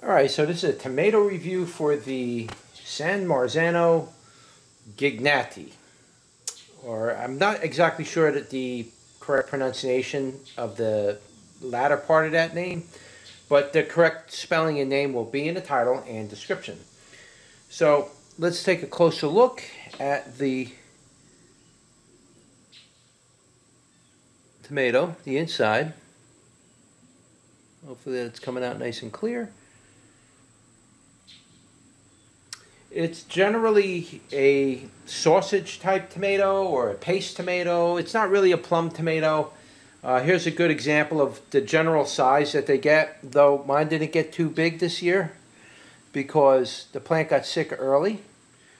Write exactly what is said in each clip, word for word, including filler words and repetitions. Alright, so this is a tomato review for the San Marzano Gigante. Or I'm not exactly sure that the correct pronunciation of the latter part of that name, but the correct spelling and name will be in the title and description. So let's take a closer look at the tomato, the inside. Hopefully that's coming out nice and clear. It's generally a sausage type tomato or a paste tomato. It's not really a plum tomato. Uh, here's a good example of the general size that they get, though mine didn't get too big this year because the plant got sick early.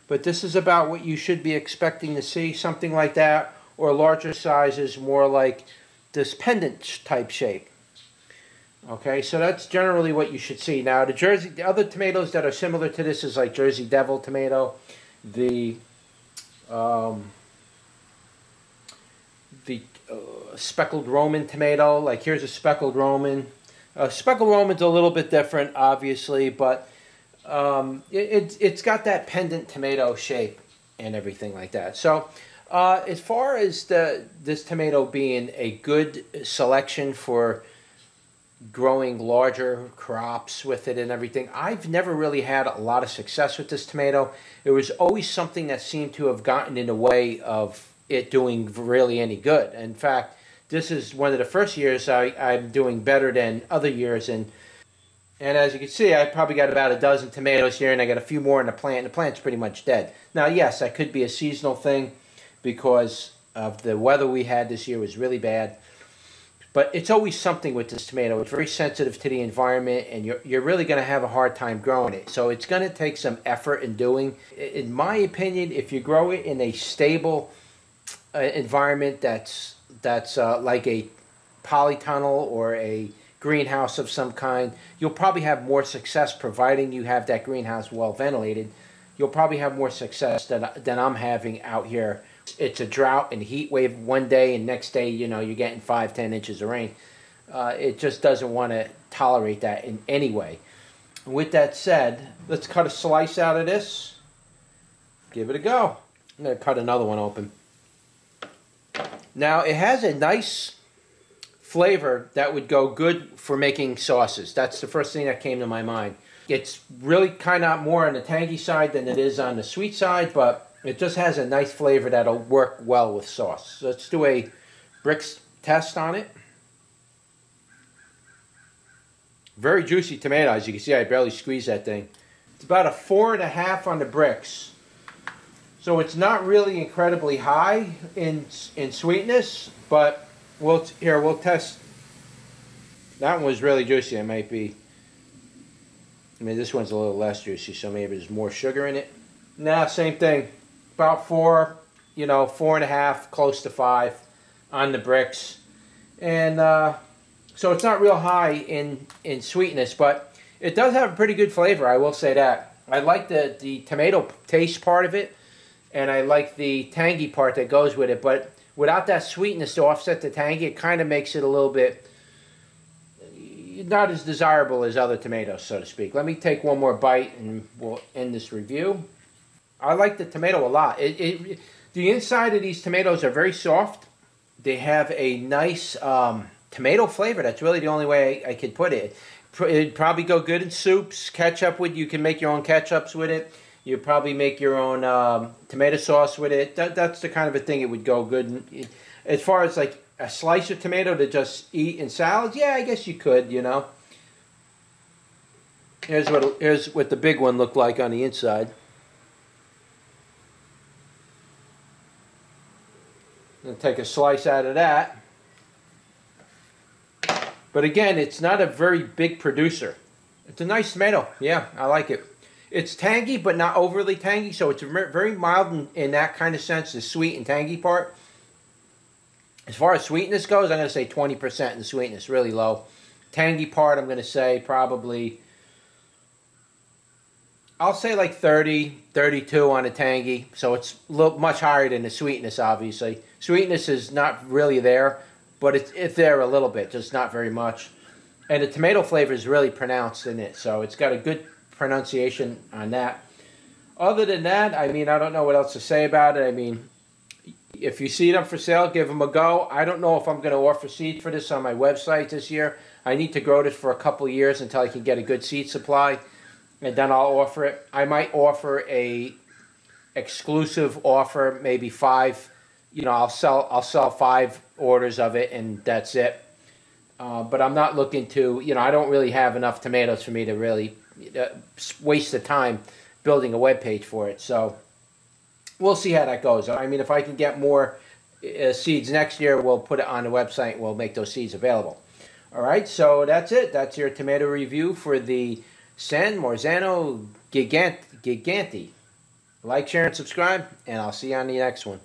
But this is about what you should be expecting to see, something like that, or larger sizes, more like this pendant type shape. Okay, so that's generally what you should see. Now, the Jersey, the other tomatoes that are similar to this is like Jersey Devil tomato, the um, the uh, Speckled Roman tomato. Like here's a Speckled Roman. Uh, speckled Roman's a little bit different, obviously, but um, it, it it's got that pendant tomato shape and everything like that. So. Uh, as far as the this tomato being a good selection for growing larger crops with it and everything, I've never really had a lot of success with this tomato. It was always something that seemed to have gotten in the way of it doing really any good. In fact, this is one of the first years I, I'm doing better than other years. And, and as you can see, I probably got about a dozen tomatoes here, and I got a few more in the plant. The plant's pretty much dead. Now, yes, that could be a seasonal thing, because of the weather we had this year was really bad. But it's always something with this tomato. It's very sensitive to the environment, and you're, you're really going to have a hard time growing it. So it's going to take some effort in doing. In my opinion, if you grow it in a stable uh, environment that's, that's uh, like a polytunnel or a greenhouse of some kind, you'll probably have more success, providing you have that greenhouse well ventilated. You'll probably have more success than, than I'm having out here. It's a drought and heat wave one day, and next day, you know, you're getting five, ten inches of rain. Uh, it just doesn't want to tolerate that in any way. With that said, let's cut a slice out of this. Give it a go. I'm going to cut another one open. Now, it has a nice flavor that would go good for making sauces. That's the first thing that came to my mind. It's really kind of more on the tangy side than it is on the sweet side, but it just has a nice flavor that'll work well with sauce. So let's do a brick test on it. Very juicy tomato. As you can see, I barely squeezed that thing. It's about a four and a half on the bricks. So it's not really incredibly high in in sweetness, but we'll here we'll test. That one was really juicy. It might be. I mean, this one's a little less juicy, so maybe there's more sugar in it. Nah, same thing. About four, you know, four and a half, close to five on the bricks. And uh, so it's not real high in, in sweetness, but it does have a pretty good flavor, I will say that. I like the, the tomato taste part of it, and I like the tangy part that goes with it. But without that sweetness to offset the tangy, it kind of makes it a little bit not as desirable as other tomatoes, so to speak. Let me take one more bite, and we'll end this review. I like the tomato a lot. It, it, the inside of these tomatoes are very soft. They have a nice um, tomato flavor. That's really the only way I, I could put it. It'd probably go good in soups, ketchup. With, you can make your own ketchups with it. You'd probably make your own um, tomato sauce with it. That, that's the kind of a thing it would go good in. As far as like a slice of tomato to just eat in salads, yeah, I guess you could, you know. Here's what, here's what the big one looked like on the inside. And take a slice out of that. But again, it's not a very big producer. It's a nice tomato. Yeah, I like it. It's tangy, but not overly tangy, so it's very mild in, in that kind of sense, the sweet and tangy part. As far as sweetness goes, I'm going to say twenty percent in sweetness, really low. Tangy part, I'm going to say probably, I'll say like thirty, thirty-two on a tangy, so it's a little, much higher than the sweetness, obviously. Sweetness is not really there, but it's, it's there a little bit, just not very much. And the tomato flavor is really pronounced in it, so it's got a good pronunciation on that. Other than that, I mean, I don't know what else to say about it. I mean, if you see them for sale, give them a go. I don't know if I'm going to offer seed for this on my website this year. I need to grow this for a couple of years until I can get a good seed supply, and then I'll offer it. I might offer a exclusive offer, maybe five. You know, I'll sell I'll sell five orders of it, and that's it. Uh, but I'm not looking to, you know, I don't really have enough tomatoes for me to really uh, waste the time building a web page for it. So we'll see how that goes. I mean, if I can get more uh, seeds next year, we'll put it on the website. We'll make those seeds available. All right, so that's it. That's your tomato review for the San Marzano Gigante. Like, share, and subscribe, and I'll see you on the next one.